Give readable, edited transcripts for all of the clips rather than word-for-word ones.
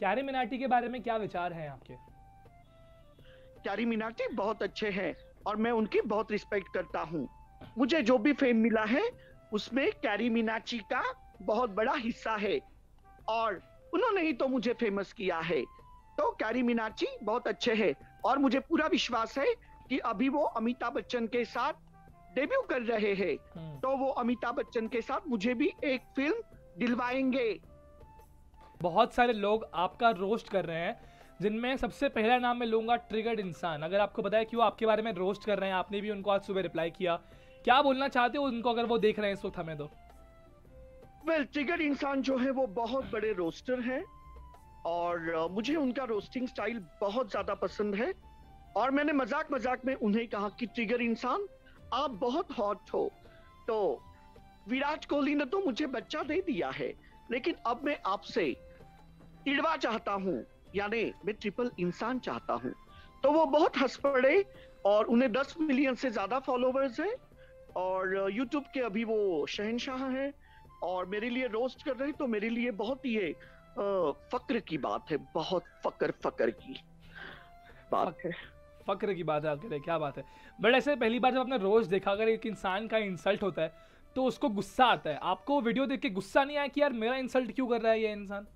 Carry Minati के बारे में क्या विचार हैं आपके? कैरी मिनाटी बहुत अच्छे हैं और मैं उनकी बहुत रिस्पेक्ट करता हूँ। मुझे जो भी फेम मिला है उसमें कैरी मिनाटी का बहुत बड़ा हिस्सा है और उन्होंने ही तो मुझे फेमस किया है। तो कैरी मिनाटी बहुत अच्छे हैं और मुझे पूरा विश्वास है कि अभी वो अमिताभ बच्चन के साथ डेब्यू कर रहे हैं, तो वो अमिताभ बच्चन के साथ मुझे भी एक फिल्म दिलवाएंगे। बहुत सारे लोग आपका रोस्ट कर रहे हैं, जिनमें सबसे पहला नाम मैं लूंगा ट्रिगर्ड इंसान। अगर आपको पता है कि वो आपके बारे में रोस्ट कर रहे हैं, आपने भी उनको आज सुबह रिप्लाई किया, क्या बोलना चाहते हो उनको अगर वो देख रहे हैं इस वक्त हमें? दो ट्रिगर्ड इंसान जो है वो बहुत बड़े रोस्टर हैं और मुझे उनका रोस्टिंग स्टाइल बहुत ज्यादा पसंद है और मैंने मजाक मजाक में उन्हें कहा कि ट्रिगर इंसान आप बहुत हॉट हो। तो विराट कोहली ने तो मुझे बच्चा दे दिया है, लेकिन अब मैं आपसे तिड़वा चाहता हूँ, यानी मैं ट्रिपल इंसान चाहता हूँ। तो वो बहुत हंस पड़े और उन्हें 10 मिलियन से ज्यादा फॉलोवर्स हैं और यूट्यूब के अभी वो शहनशाह हैं और मेरे लिए रोस्ट कर रहे हैं, तो मेरे लिए बहुत ही फक्र की बात है, बहुत फक्र की बात है आपके लिए। क्या बात है। बट ऐसे पहली बार जब आपने रोज देखा, अगर एक इंसान का इंसल्ट होता है तो उसको गुस्सा आता है, आपको वीडियो देख के गुस्सा नहीं आया कि यार मेरा इंसल्ट क्यों कर रहा है ये इंसान?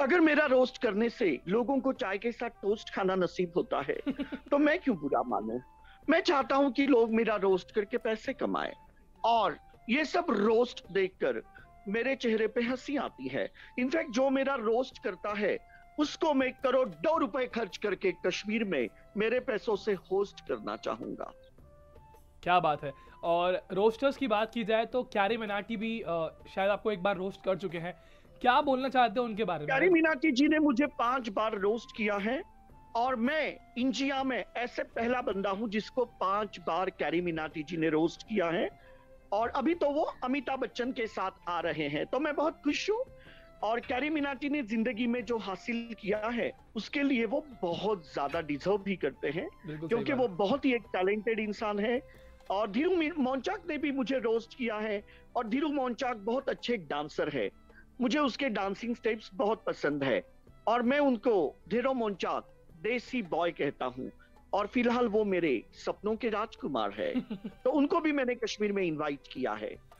अगर मेरा रोस्ट करने से लोगों को चाय के साथ टोस्ट खाना नसीब होता है तो मैं क्यों बुरा मानूं? मैं चाहता हूं कि लोग मेरा रोस्ट करके पैसे कमाएं और ये सब रोस्ट देखकर मेरे चेहरे पे हंसी आती है। इनफैक्ट जो मेरा रोस्ट करता है उसको मैं करोड़ों रुपए खर्च करके कश्मीर में मेरे पैसों से होस्ट करना चाहूंगा। क्या बात है। और रोस्टर्स की बात की जाए तो कैरी मिनाटी भी शायद आपको एक बार रोस्ट कर चुके हैं, क्या बोलना चाहते हो उनके बारे में? कैरी मिनाटी जी ने मुझे 5 बार रोस्ट किया है और मैं इंडिया में ऐसे पहला बंदा हूँ जिसको 5 बार कैरी मिनाटी जी ने रोस्ट किया है और अभी तो वो अमिताभ बच्चन के साथ आ रहे हैं, तो मैं बहुत खुश हूँ। और कैरी मिनाटी ने जिंदगी में जो हासिल किया है उसके लिए वो बहुत ज्यादा डिजर्व भी करते हैं, क्योंकि वो बहुत ही एक टैलेंटेड इंसान है। और धीरू मोनचाक ने भी मुझे रोस्ट किया है और धीरू मोनचाक बहुत अच्छे डांसर है, मुझे उसके डांसिंग स्टेप्स बहुत पसंद है और मैं उनको धीरू मोनचाक देसी बॉय कहता हूँ और फिलहाल वो मेरे सपनों के राजकुमार है। तो उनको भी मैंने कश्मीर में इनवाइट किया है।